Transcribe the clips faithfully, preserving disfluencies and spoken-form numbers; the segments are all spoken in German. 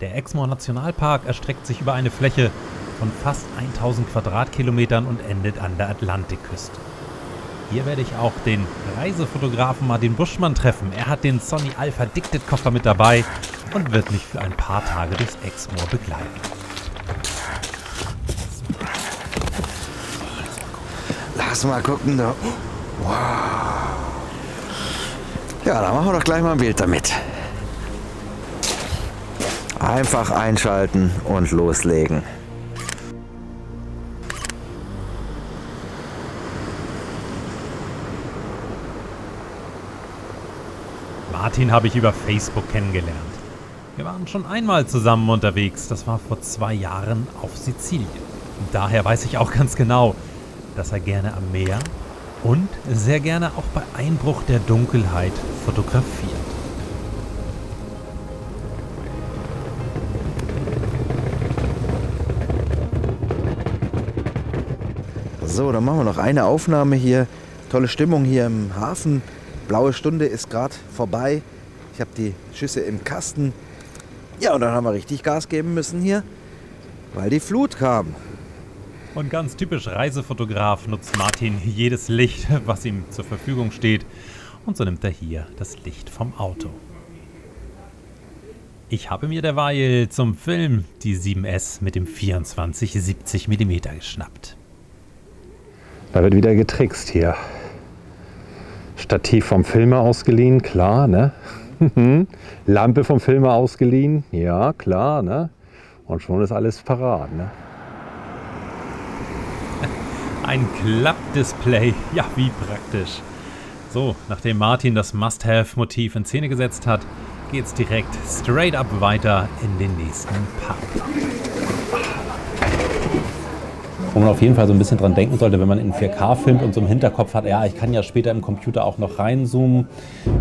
Der Exmoor Nationalpark erstreckt sich über eine Fläche von fast tausend Quadratkilometern und endet an der Atlantikküste. Hier werde ich auch den Reisefotografen Martin Buschmann treffen. Er hat den Sony Alpha Dicted Koffer mit dabei und wird mich für ein paar Tage durchs Exmoor begleiten. Lass mal gucken da. Wow. Ja, da machen wir doch gleich mal ein Bild damit. Einfach einschalten und loslegen. Martin habe ich über Facebook kennengelernt. Wir waren schon einmal zusammen unterwegs, das war vor zwei Jahren auf Sizilien. Und daher weiß ich auch ganz genau, dass er gerne am Meer und sehr gerne auch bei Einbruch der Dunkelheit fotografiert. So, dann machen wir noch eine Aufnahme hier. Tolle Stimmung hier im Hafen. Blaue Stunde ist gerade vorbei. Ich habe die Schüsse im Kasten. Ja, und dann haben wir richtig Gas geben müssen hier, weil die Flut kam. Und ganz typisch Reisefotograf nutzt Martin jedes Licht, was ihm zur Verfügung steht. Und so nimmt er hier das Licht vom Auto. Ich habe mir derweil zum Film die sieben S mit dem vierundzwanzig siebzig Millimeter geschnappt. Da wird wieder getrickst hier. Stativ vom Filmer ausgeliehen, klar, ne? Lampe vom Filmer ausgeliehen, ja, klar, ne? Und schon ist alles parat, ne? Ein Klappdisplay, ja, wie praktisch. So, nachdem Martin das Must-Have-Motiv in Szene gesetzt hat, geht's direkt straight up weiter in den nächsten Pub. Wo man auf jeden Fall so ein bisschen dran denken sollte, wenn man in vier K filmt und so im Hinterkopf hat, ja, ich kann ja später im Computer auch noch reinzoomen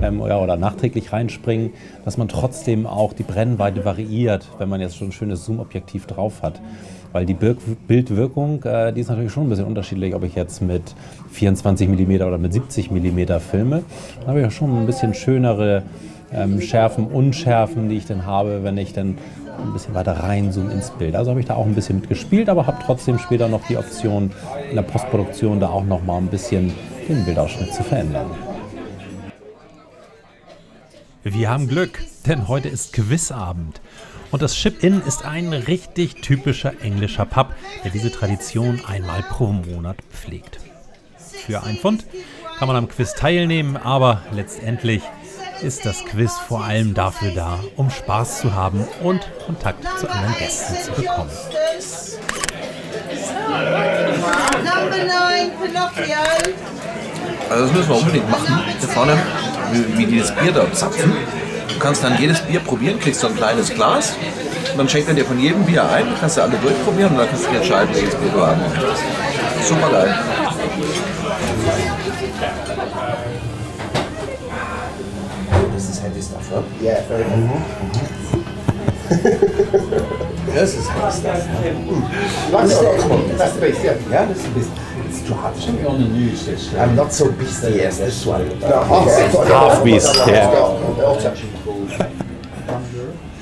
ähm, oder, oder nachträglich reinspringen, dass man trotzdem auch die Brennweite variiert, wenn man jetzt schon ein schönes Zoom-Objektiv drauf hat. Weil die Bir- Bildwirkung, äh, die ist natürlich schon ein bisschen unterschiedlich, ob ich jetzt mit vierundzwanzig Millimeter oder mit siebzig Millimeter filme. Dann habe ich auch schon ein bisschen schönere ähm, Schärfen, Unschärfen, die ich dann habe, wenn ich dann ein bisschen weiter reinzoomen ins Bild. Also habe ich da auch ein bisschen mitgespielt, aber habe trotzdem später noch die Option, in der Postproduktion da auch noch mal ein bisschen den Bildausschnitt zu verändern. Wir haben Glück, denn heute ist Quizabend. Und das Ship Inn ist ein richtig typischer englischer Pub, der diese Tradition einmal pro Monat pflegt. Für ein Pfund kann man am Quiz teilnehmen, aber letztendlich ist das Quiz vor allem dafür da, um Spaß zu haben und Kontakt zu anderen Gästen zu bekommen. Also das müssen wir unbedingt machen, hier vorne, wie dieses Bier da zapfen. Du kannst dann jedes Bier probieren, kriegst so ein kleines Glas und dann schenkt man dir von jedem Bier ein, kannst du alle durchprobieren und dann kannst du dir entscheiden, welches Bier du haben willst. Super geil. This is heavy stuff, huh? Yeah, very heavy. Mm-hmm. This is heavy stuff. Mm. That's, the, that's the beast, yeah. Yeah, this is the beast. It's too hard. It should be on the news, this show. I'm not so beasty as this one. No, half, yeah. half beast, yeah.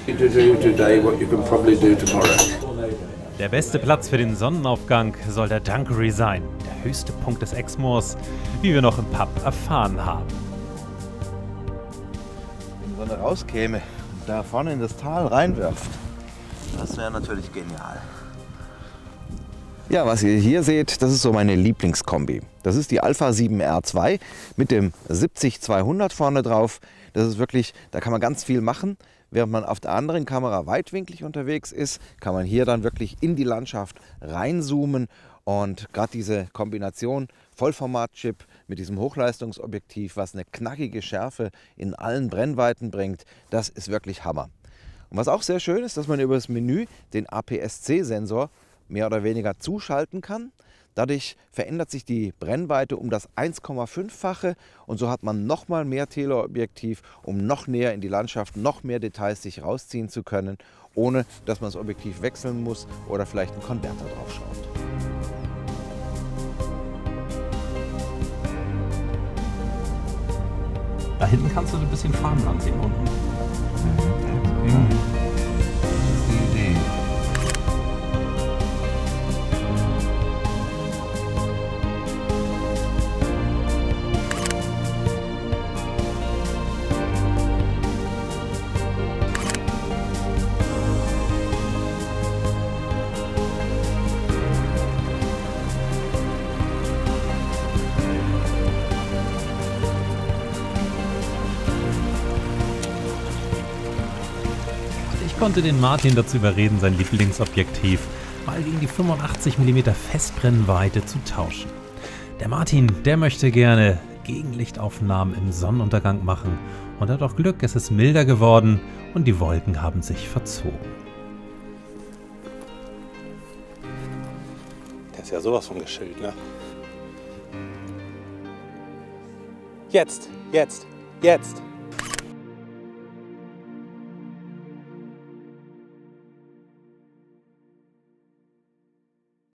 You do today what you can probably do tomorrow. Der beste Platz für den Sonnenaufgang soll der Dunkery sein. Der höchste Punkt des Exmoors, wie wir noch im Pub erfahren haben. Wenn er rauskäme und da vorne in das Tal reinwirft, das wäre natürlich genial. Ja, was ihr hier seht, das ist so meine Lieblingskombi. Das ist die Alpha sieben R zwei mit dem siebzig zweihundert vorne drauf. Das ist wirklich, da kann man ganz viel machen. Während man auf der anderen Kamera weitwinklig unterwegs ist, kann man hier dann wirklich in die Landschaft reinzoomen. Und gerade diese Kombination Vollformat-Chip mit diesem Hochleistungsobjektiv, was eine knackige Schärfe in allen Brennweiten bringt, das ist wirklich Hammer. Und was auch sehr schön ist, dass man über das Menü den A P S C-Sensor mehr oder weniger zuschalten kann. Dadurch verändert sich die Brennweite um das eins Komma fünf-fache und so hat man noch mal mehr Teleobjektiv, um noch näher in die Landschaft, noch mehr Details sich rausziehen zu können, ohne dass man das Objektiv wechseln muss oder vielleicht einen Konverter drauf schraubt. Da hinten kannst du ein bisschen Farben ansehen unten. Mhm. konnte den Martin dazu überreden, sein Lieblingsobjektiv mal gegen die fünfundachtzig Millimeter Festbrennweite zu tauschen. Der Martin, der möchte gerne Gegenlichtaufnahmen im Sonnenuntergang machen und hat auch Glück, es ist milder geworden und die Wolken haben sich verzogen. Das ist ja sowas von geschillt, ne? Jetzt, jetzt, jetzt!